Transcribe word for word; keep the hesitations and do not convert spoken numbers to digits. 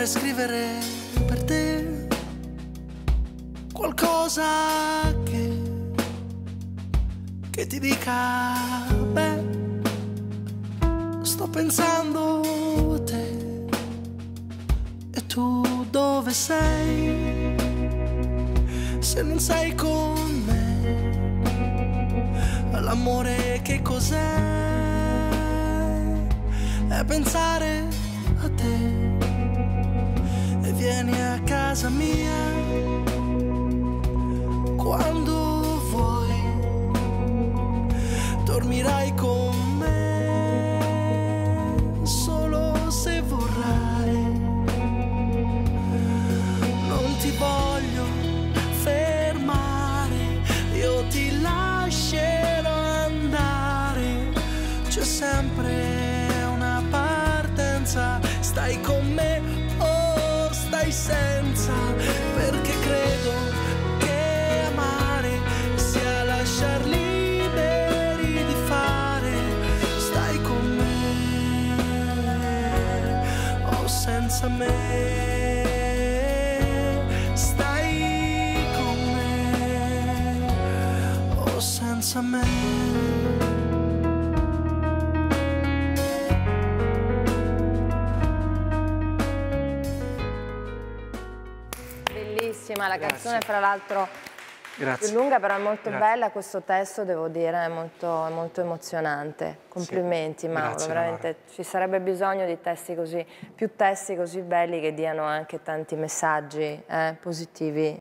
vorrei scrivere per te qualcosa che, che ti dica, beh, sto pensando a te e tu dove sei? Se non sei con me, l'amore che cos'è? È pensare a te e vieni a casa mia quando vuoi, dormirai con me solo se vorrai. Non ti voglio fermare, io ti lascerò andare, c'è sempre una partenza, stai con me o stai senza, perché credo senza me, stai con me, o oh, senza me. Bellissima la canzone, fra l'altro più lunga però è molto Grazie. bella, questo testo devo dire è molto, è molto emozionante, complimenti sì. Mauro, Grazie, veramente Mauro. Ci sarebbe bisogno di testi così, più testi così belli che diano anche tanti messaggi eh, positivi.